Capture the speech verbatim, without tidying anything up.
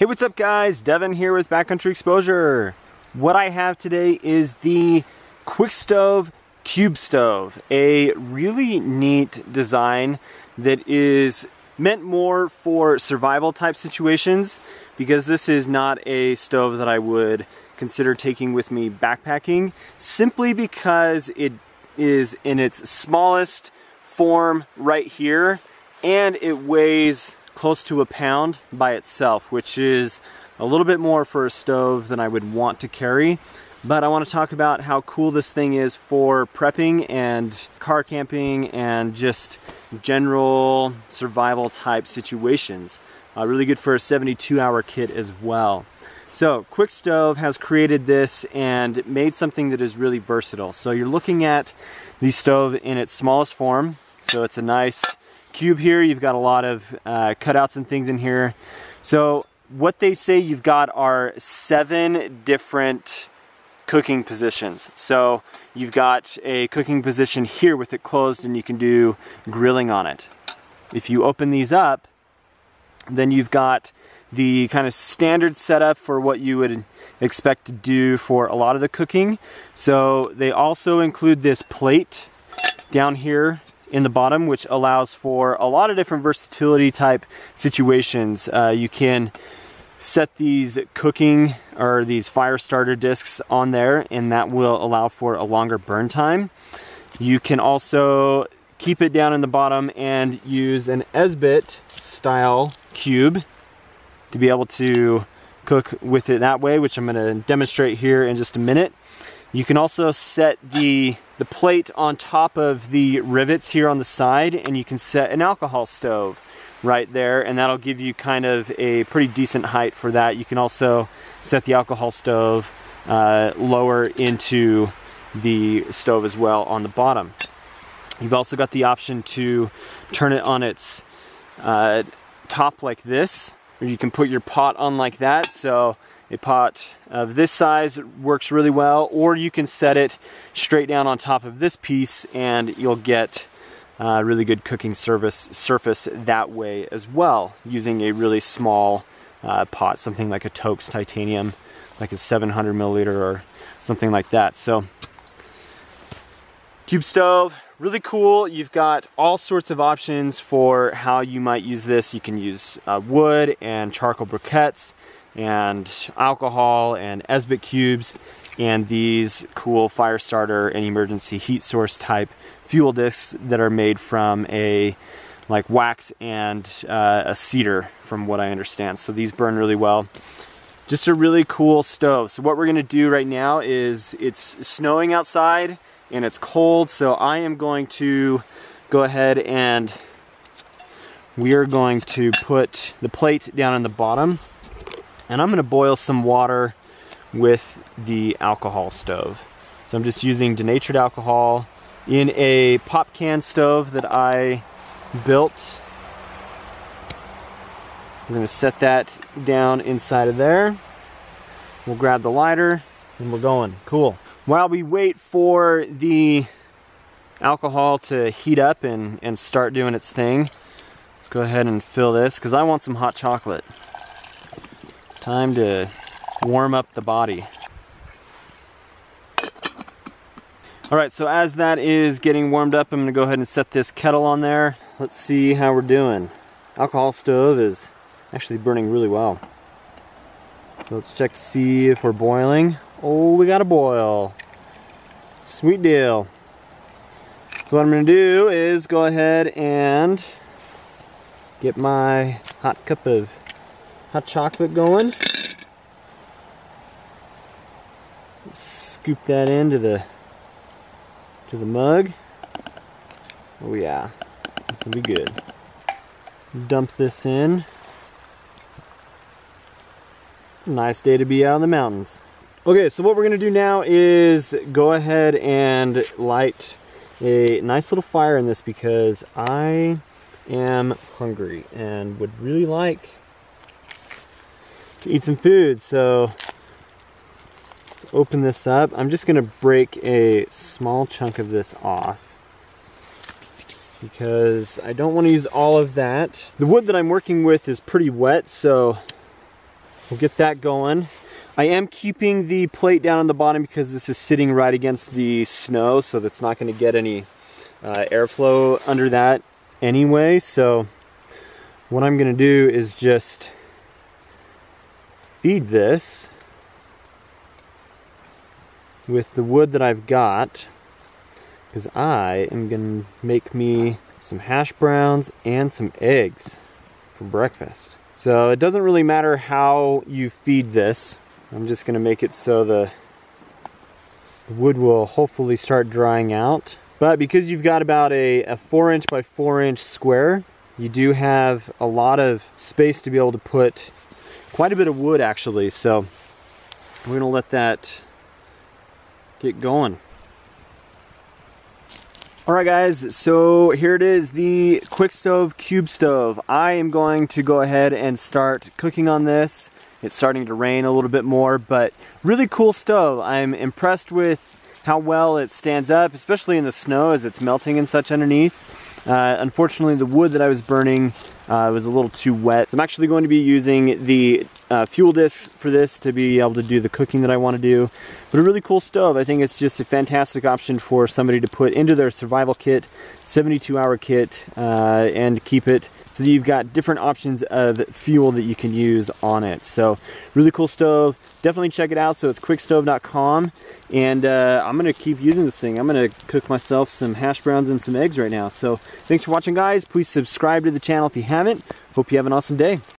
Hey, what's up guys? Devin here with Backcountry Exposure. What I have today is the Quickstove Cube Stove, a really neat design that is meant more for survival type situations, because this is not a stove that I would consider taking with me backpacking, simply because it is in its smallest form right here and it weighs close to a pound by itself, which is a little bit more for a stove than I would want to carry. But I want to talk about how cool this thing is for prepping and car camping and just general survival type situations. Uh, really good for a seventy-two hour kit as well. So Quickstove has created this and made something that is really versatile. So you're looking at the stove in its smallest form. So it's a nice cube here. You've got a lot of uh, cutouts and things in here. So what they say you've got are seven different cooking positions. So you've got a cooking position here with it closed and you can do grilling on it. If you open these up, then you've got the kind of standard setup for what you would expect to do for a lot of the cooking. So they also include this plate down here in the bottom, which allows for a lot of different versatility type situations. Uh, you can set these cooking or these fire starter discs on there, and that will allow for a longer burn time. You can also keep it down in the bottom and use an Esbit style cube to be able to cook with it that way, which I'm gonna demonstrate here in just a minute. You can also set the, the plate on top of the rivets here on the side, and you can set an alcohol stove right there, and that'll give you kind of a pretty decent height for that. You can also set the alcohol stove uh, lower into the stove as well on the bottom. You've also got the option to turn it on its uh, top like this, or you can put your pot on like that. So a pot of this size works really well, or you can set it straight down on top of this piece and you'll get a really good cooking service surface that way as well, using a really small uh, pot, something like a Toaks Titanium, like a seven hundred milliliter or something like that. So cube stove, really cool. You've got all sorts of options for how you might use this. You can use uh, wood and charcoal briquettes and alcohol and Esbit cubes and these cool fire starter and emergency heat source type fuel discs that are made from a like wax and uh, a cedar, from what I understand. So these burn really well. Just a really cool stove. So what we're gonna do right now is, it's snowing outside and it's cold, so I am going to go ahead and we are going to put the plate down in the bottom. And I'm gonna boil some water with the alcohol stove. So I'm just using denatured alcohol in a pop can stove that I built. We're gonna set that down inside of there. We'll grab the lighter and we're going, cool. While we wait for the alcohol to heat up and, and start doing its thing, let's go ahead and fill this, because I want some hot chocolate. Time to warm up the body. All right, so as that is getting warmed up, I'm gonna go ahead and set this kettle on there. Let's see how we're doing. Alcohol stove is actually burning really well. So let's check to see if we're boiling. Oh, we got a boil. Sweet deal. So what I'm gonna do is go ahead and get my hot cup of hot chocolate going. Scoop that into the to the mug. Oh yeah, this will be good. Dump this in. It's a nice day to be out in the mountains. Okay, so what we're gonna do now is go ahead and light a nice little fire in this, because I am hungry and would really like to eat some food. So let's open this up. I'm just gonna break a small chunk of this off because I don't want to use all of that. The wood that I'm working with is pretty wet, so we'll get that going. I am keeping the plate down on the bottom because this is sitting right against the snow, so that's not going to get any uh, airflow under that anyway. So what I'm going to do is just feed this with the wood that I've got, because I am going to make me some hash browns and some eggs for breakfast. So it doesn't really matter how you feed this. I'm just going to make it so the, the wood will hopefully start drying out. But because you've got about a, a four inch by four inch square, you do have a lot of space to be able to put quite a bit of wood actually. So we're going to let that get going. Alright guys, so here it is, the Quickstove Cube Stove. I am going to go ahead and start cooking on this. It's starting to rain a little bit more, but really cool stove. I'm impressed with how well it stands up, especially in the snow as it's melting and such underneath. Uh, unfortunately, the wood that I was burning uh, was a little too wet. So I'm actually going to be using the uh, fuel discs for this to be able to do the cooking that I want to do. But a really cool stove. I think it's just a fantastic option for somebody to put into their survival kit, seventy-two hour kit, uh, and keep it so that you've got different options of fuel that you can use on it. So really cool stove. Definitely check it out. So it's quickstove dot com. And uh, I'm going to keep using this thing. I'm going to cook myself some hash browns and some eggs right now. So thanks for watching, guys. Please subscribe to the channel if you haven't. Hope you have an awesome day.